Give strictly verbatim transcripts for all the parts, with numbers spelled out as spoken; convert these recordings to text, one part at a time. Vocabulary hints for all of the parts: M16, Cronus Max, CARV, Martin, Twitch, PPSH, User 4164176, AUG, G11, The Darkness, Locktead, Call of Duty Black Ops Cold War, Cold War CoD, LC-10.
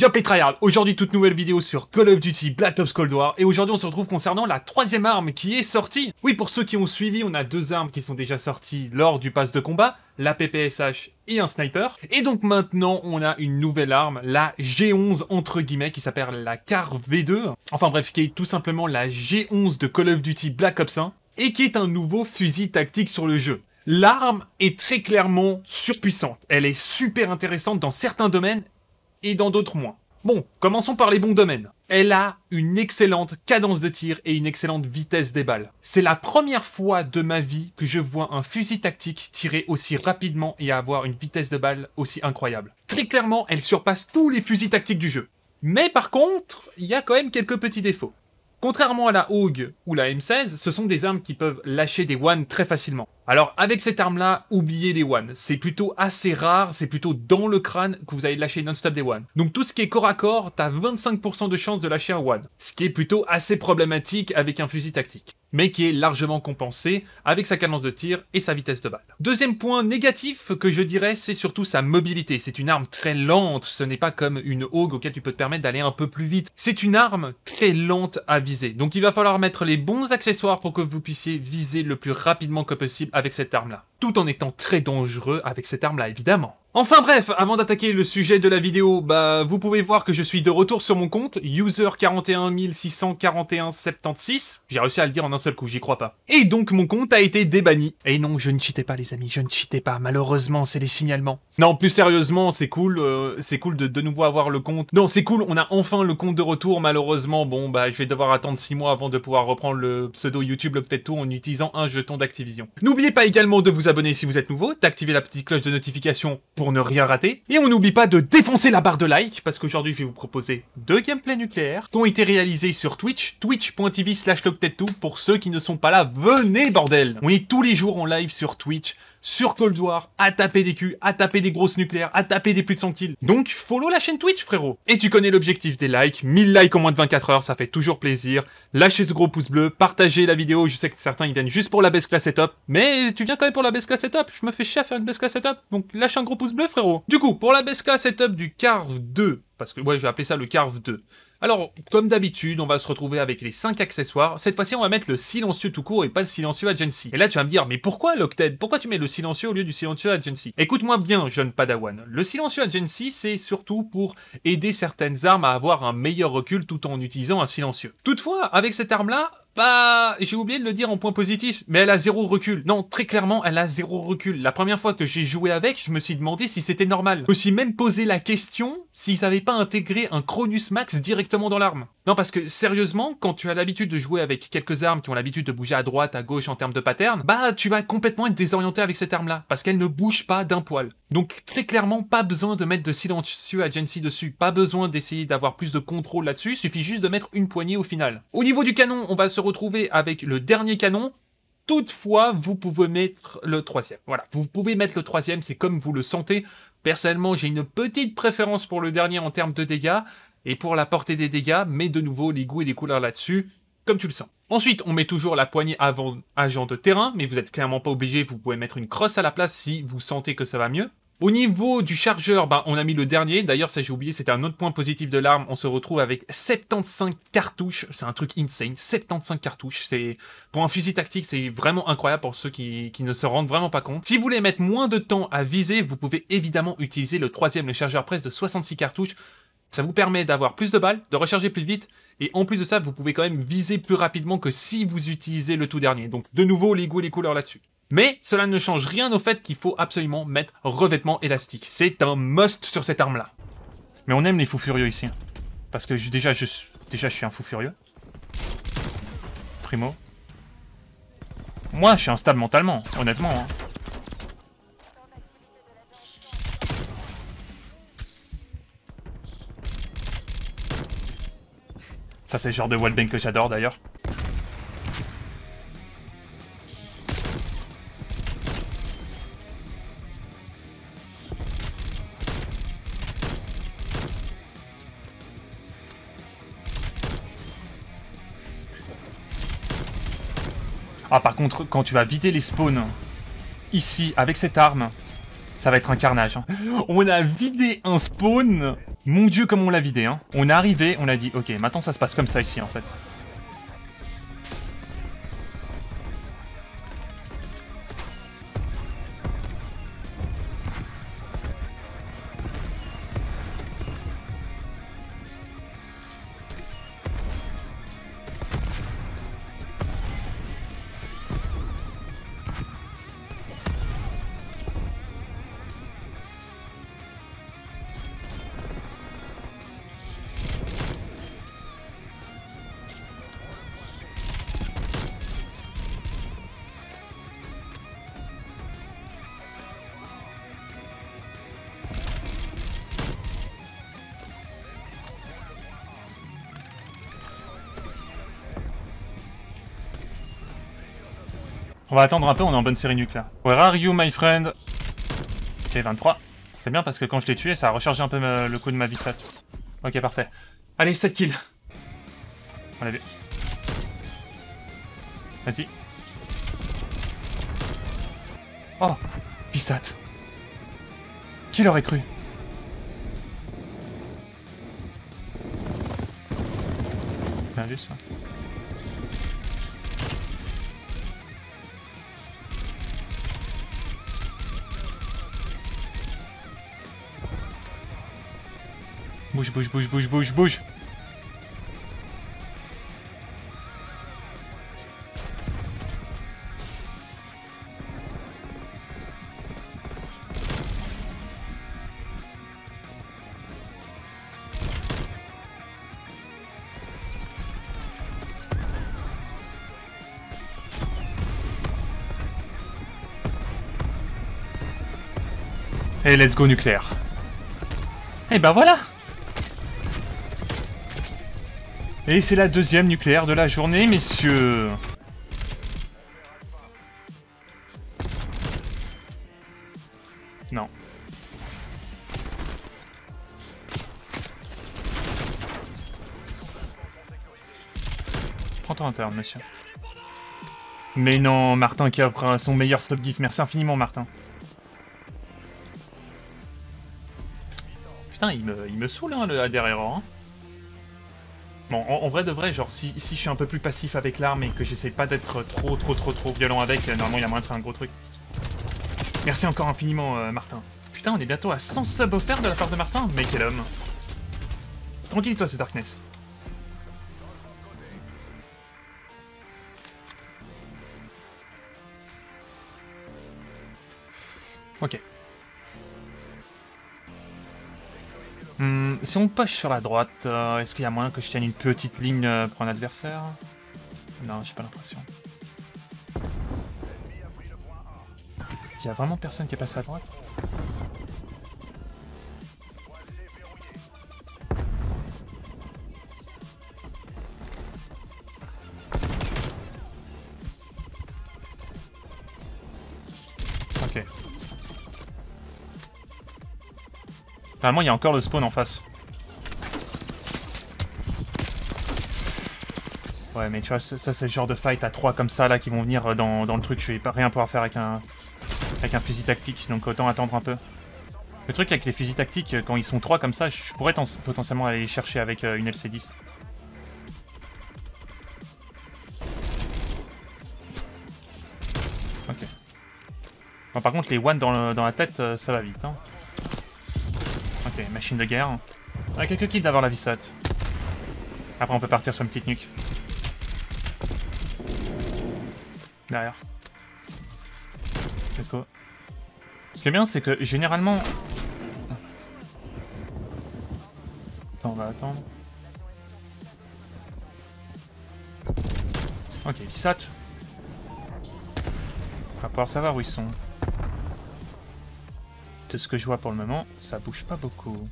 Yop les tryhards, aujourd'hui toute nouvelle vidéo sur Call of Duty Black Ops Cold War et aujourd'hui on se retrouve concernant la troisième arme qui est sortie. Oui, pour ceux qui ont suivi, on a deux armes qui sont déjà sorties lors du pass de combat, la P P S H et un sniper. Et donc maintenant on a une nouvelle arme, la G onze entre guillemets, qui s'appelle la C A R V deux. Enfin bref, qui est tout simplement la G onze de Call of Duty Black Ops un et qui est un nouveau fusil tactique sur le jeu. L'arme est très clairement surpuissante, elle est super intéressante dans certains domaines et dans d'autres moins. Bon, commençons par les bons domaines. Elle a une excellente cadence de tir et une excellente vitesse des balles. C'est la première fois de ma vie que je vois un fusil tactique tirer aussi rapidement et avoir une vitesse de balle aussi incroyable. Très clairement, elle surpasse tous les fusils tactiques du jeu. Mais par contre, il y a quand même quelques petits défauts. Contrairement à la A U G ou la M seize, ce sont des armes qui peuvent lâcher des one très facilement. Alors avec cette arme-là, oubliez les one. C'est plutôt assez rare, c'est plutôt dans le crâne que vous allez lâcher non-stop des one. Donc tout ce qui est corps à corps, t'as vingt-cinq pour cent de chance de lâcher un one. Ce qui est plutôt assez problématique avec un fusil tactique. Mais qui est largement compensé avec sa cadence de tir et sa vitesse de balle. Deuxième point négatif que je dirais, c'est surtout sa mobilité. C'est une arme très lente, ce n'est pas comme une A U G auquel tu peux te permettre d'aller un peu plus vite. C'est une arme très lente à viser, donc il va falloir mettre les bons accessoires pour que vous puissiez viser le plus rapidement que possible avec cette arme-là. Tout en étant très dangereux avec cette arme-là, évidemment. Enfin bref, avant d'attaquer le sujet de la vidéo, bah vous pouvez voir que je suis de retour sur mon compte, User quatre un six quatre un sept six. J'ai réussi à le dire en un seul coup, j'y crois pas. Et donc mon compte a été débanni. Et non, je ne cheatais pas les amis, je ne cheatais pas, malheureusement c'est les signalements. Non, plus sérieusement, c'est cool, euh, c'est cool de de nouveau avoir le compte. Non, c'est cool, on a enfin le compte de retour, malheureusement, bon bah je vais devoir attendre six mois avant de pouvoir reprendre le pseudo YouTube Locktead en utilisant un jeton d'Activision. N'oubliez pas également de vous abonner si vous êtes nouveau, d'activer la petite cloche de notification pour ne rien rater. Et on n'oublie pas de défoncer la barre de like, parce qu'aujourd'hui je vais vous proposer deux gameplays nucléaires qui ont été réalisés sur Twitch, twitch point t v slash locktead two. Pour ceux qui ne sont pas là, venez bordel. On est tous les jours en live sur Twitch, sur Cold War, à taper des culs, à taper des grosses nucléaires, à taper des plus de cent kills. Donc follow la chaîne Twitch frérot. Et tu connais l'objectif des likes, mille likes en moins de vingt-quatre heures, ça fait toujours plaisir. Lâchez ce gros pouce bleu, partagez la vidéo, je sais que certains ils viennent juste pour la best class setup, mais tu viens quand même pour la best class setup, je me fais chier à faire une best class setup, donc lâche un gros pouce bleu frérot. Du coup, pour la best class setup du C A R V deux, parce que ouais, je vais appeler ça le C A R V deux. Alors, comme d'habitude, on va se retrouver avec les cinq accessoires. Cette fois-ci, on va mettre le silencieux tout court et pas le silencieux agency. Et là, tu vas me dire, mais pourquoi Locktead? Pourquoi tu mets le silencieux au lieu du silencieux agency? Écoute-moi bien, jeune padawan. Le silencieux agency, c'est surtout pour aider certaines armes à avoir un meilleur recul tout en utilisant un silencieux. Toutefois, avec cette arme-là, bah, j'ai oublié de le dire en point positif, mais elle a zéro recul. Non, très clairement, elle a zéro recul. La première fois que j'ai joué avec, je me suis demandé si c'était normal. Je me suis même posé la question s'ils n'avaient pas intégré un Cronus Max directement dans l'arme. Non, parce que sérieusement, quand tu as l'habitude de jouer avec quelques armes qui ont l'habitude de bouger à droite, à gauche en termes de pattern, bah, tu vas complètement être désorienté avec cette arme-là, parce qu'elle ne bouge pas d'un poil. Donc, très clairement, pas besoin de mettre de silencieux agency dessus, pas besoin d'essayer d'avoir plus de contrôle là-dessus, suffit juste de mettre une poignée au final. Au niveau du canon, on va se retrouver avec le dernier canon. Toutefois, vous pouvez mettre le troisième. Voilà, vous pouvez mettre le troisième, c'est comme vous le sentez. Personnellement, j'ai une petite préférence pour le dernier en termes de dégâts et pour la portée des dégâts, mais de nouveau, les goûts et les couleurs là-dessus, comme tu le sens. Ensuite, on met toujours la poignée avant agent de terrain, mais vous n'êtes clairement pas obligé, vous pouvez mettre une crosse à la place si vous sentez que ça va mieux. Au niveau du chargeur, bah, on a mis le dernier. D'ailleurs, ça j'ai oublié, c'était un autre point positif de l'arme. On se retrouve avec soixante-quinze cartouches. C'est un truc insane, soixante-quinze cartouches. C'est pour un fusil tactique, c'est vraiment incroyable pour ceux qui, qui ne se rendent vraiment pas compte. Si vous voulez mettre moins de temps à viser, vous pouvez évidemment utiliser le troisième, le chargeur presse de soixante-six cartouches. Ça vous permet d'avoir plus de balles, de recharger plus vite, et en plus de ça, vous pouvez quand même viser plus rapidement que si vous utilisez le tout dernier. Donc de nouveau, les goûts et les couleurs là-dessus. Mais cela ne change rien au fait qu'il faut absolument mettre revêtement élastique. C'est un must sur cette arme-là. Mais on aime les fous furieux ici. Parce que je, déjà, je, déjà, je suis un fou furieux. Primo. Moi, je suis instable mentalement, honnêtement. Hein. Ça, c'est le genre de wallbang que j'adore, d'ailleurs. Ah, par contre, quand tu vas vider les spawns, ici, avec cette arme, ça va être un carnage. On a vidé un spawn, Mon dieu comme on l'a vidé, hein. On est arrivé, on a dit, ok, maintenant ça se passe comme ça ici en fait. On va attendre un peu, on est en bonne série nuque là. Where are you my friend? Ok, vingt-trois. C'est bien parce que quand je l'ai tué, ça a rechargé un peu me, le coup de ma vissette. Ok, parfait. Allez, sept kills. On l'a vu. Vas-y. Oh, vissette. Qui l'aurait cru? Bien vu ça. Bouge, bouge, bouge, bouge, bouge, bouge. Et let's go nucléaire. Et ben voilà. Et c'est la deuxième nucléaire de la journée, messieurs. Non. Prends ton interne, monsieur. Mais non, Martin qui a son meilleur stop gift. Merci infiniment, Martin. Putain, il me, il me saoule, hein, le A D R error, hein. Bon, en, en vrai de vrai, genre, si, si je suis un peu plus passif avec l'arme et que j'essaye pas d'être trop, trop, trop, trop violent avec, normalement, il y a moyen de faire un gros truc. Merci encore infiniment, euh, Martin. Putain, on est bientôt à cent subs offerts de la part de Martin. Mais quel homme. Tranquille, toi, c'est Darkness. Ok. Hmm, si on push sur la droite, euh, est-ce qu'il y a moyen que je tienne une petite ligne euh, pour un adversaire? Non, j'ai pas l'impression. Il y a vraiment personne qui est passé à droite. Ok. Normalement, il y a encore le spawn en face. Ouais, mais tu vois, ça, c'est le genre de fight à trois comme ça, là, qui vont venir dans, dans le truc. Je vais pas rien pouvoir faire avec un, avec un fusil tactique, donc autant attendre un peu. Le truc avec les fusils tactiques, quand ils sont trois comme ça, je pourrais potentiellement aller les chercher avec euh, une L C dix. Ok. Bon, par contre, les one dans, le, dans la tête, euh, ça va vite, hein. Ok, machine de guerre. On a quelques kills d'avoir la vissotte. Après on peut partir sur une petite nuque. Derrière. Let's go. Ce qui est bien c'est que généralement... Attends, on va attendre. Ok, vissotte. On va pouvoir savoir où ils sont. De ce que je vois pour le moment, ça bouge pas beaucoup.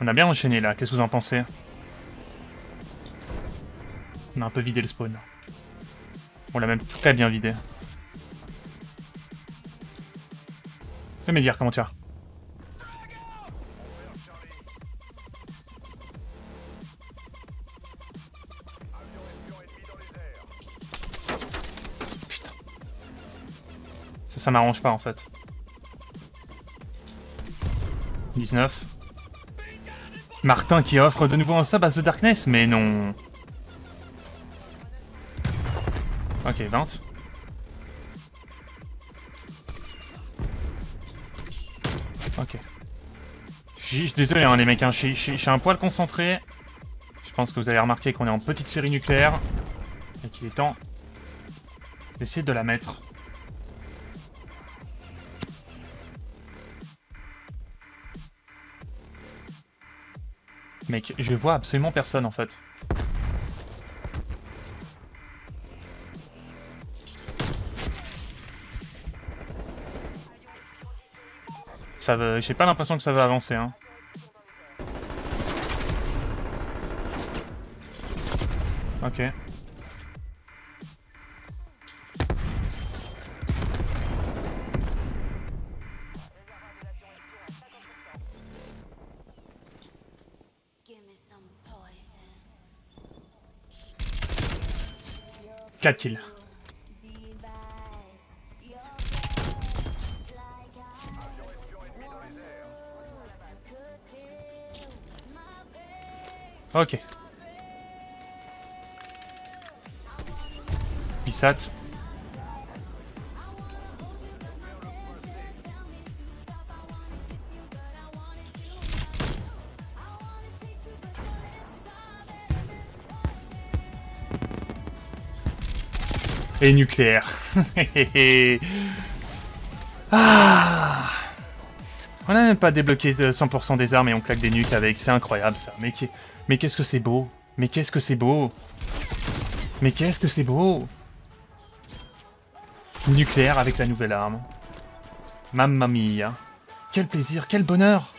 On a bien enchaîné là, qu'est-ce que vous en pensez? On a un peu vidé le spawn. On l'a même très bien vidé. Fais me dire comment tu as. Putain. Ça, ça m'arrange pas en fait. dix-neuf. Martin qui offre de nouveau un sub à The Darkness, mais non. Ok, vingt. Ok. Je suis désolé hein, les mecs, hein, je suis un poil concentré. Je pense que vous avez remarqué qu'on est en petite série nucléaire. Et qu'il est temps d'essayer de la mettre. Mec, je vois absolument personne en fait. J'ai pas l'impression que ça va avancer. Hein. Ok. quatre kills. Ok. Pissat. Et nucléaire. Ah. On n'a même pas débloqué cent pour cent des armes et on claque des nuques avec. C'est incroyable ça. Mais qui... Mais qu'est-ce que c'est beau! Mais qu'est-ce que c'est beau! Mais qu'est-ce que c'est beau! Nucléaire avec la nouvelle arme. Mamma mia! Quel plaisir, quel bonheur!